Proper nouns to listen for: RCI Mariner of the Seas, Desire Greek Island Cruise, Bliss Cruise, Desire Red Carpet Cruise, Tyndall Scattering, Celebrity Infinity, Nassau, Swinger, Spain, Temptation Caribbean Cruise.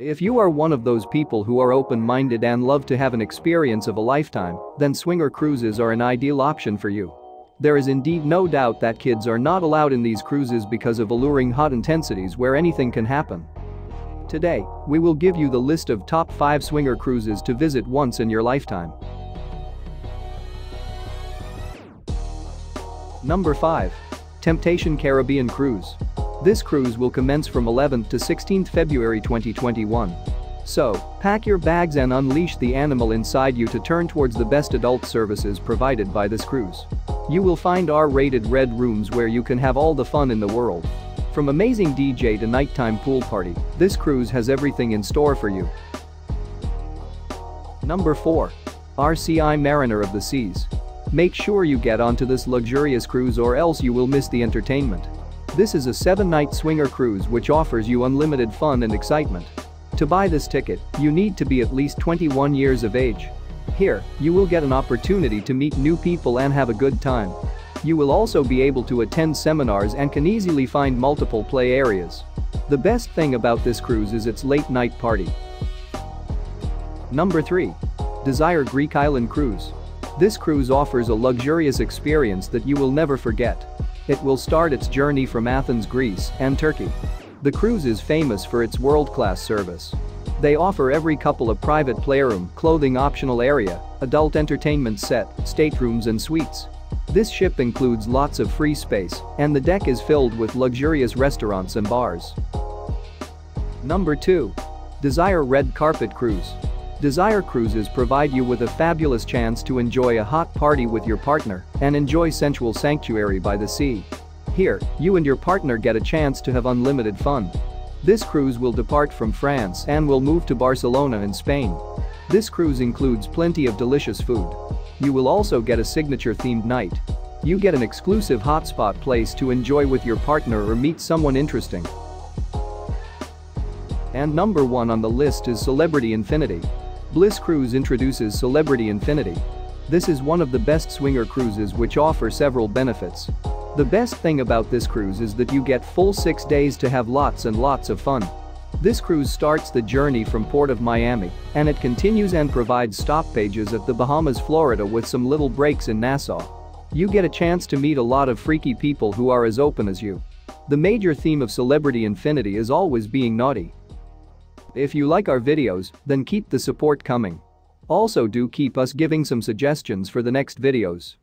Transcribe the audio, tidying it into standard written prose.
If you are one of those people who are open-minded and love to have an experience of a lifetime, then swinger cruises are an ideal option for you. There is indeed no doubt that kids are not allowed in these cruises because of alluring hot intensities where anything can happen. Today, we will give you the list of top 5 swinger cruises to visit once in your lifetime. Number 5. Temptation Caribbean Cruise. This cruise will commence from 11th to 16th February 2021. So, pack your bags and unleash the animal inside you to turn towards the best adult services provided by this cruise. You will find R-rated red rooms where you can have all the fun in the world. From amazing DJ to nighttime pool party, this cruise has everything in store for you. Number 4. RCI Mariner of the Seas. Make sure you get onto this luxurious cruise or else you will miss the entertainment. This is a 7-night swinger cruise which offers you unlimited fun and excitement. To buy this ticket, you need to be at least 21 years of age. Here, you will get an opportunity to meet new people and have a good time. You will also be able to attend seminars and can easily find multiple play areas. The best thing about this cruise is its late-night party. Number 3. Desire Greek Island Cruise. This cruise offers a luxurious experience that you will never forget. It will start its journey from Athens, Greece, and Turkey. The cruise is famous for its world-class service. They offer every couple a private playroom, clothing optional area, adult entertainment set, staterooms and suites. This ship includes lots of free space, and the deck is filled with luxurious restaurants and bars. Number 2. Desire Red Carpet Cruise. Desire Cruises provide you with a fabulous chance to enjoy a hot party with your partner and enjoy sensual sanctuary by the sea. Here, you and your partner get a chance to have unlimited fun. This cruise will depart from France and will move to Barcelona in Spain. This cruise includes plenty of delicious food. You will also get a signature-themed night. You get an exclusive hotspot place to enjoy with your partner or meet someone interesting. And number 1 on the list is Celebrity Infinity. Bliss Cruise introduces Celebrity Infinity. This is one of the best swinger cruises which offer several benefits. The best thing about this cruise is that you get full 6 days to have lots and lots of fun. This cruise starts the journey from Port of Miami, and it continues and provides stoppages at the Bahamas, Florida with some little breaks in Nassau. You get a chance to meet a lot of freaky people who are as open as you. The major theme of Celebrity Infinity is always being naughty. If you like our videos, then keep the support coming. Also do keep us giving some suggestions for the next videos.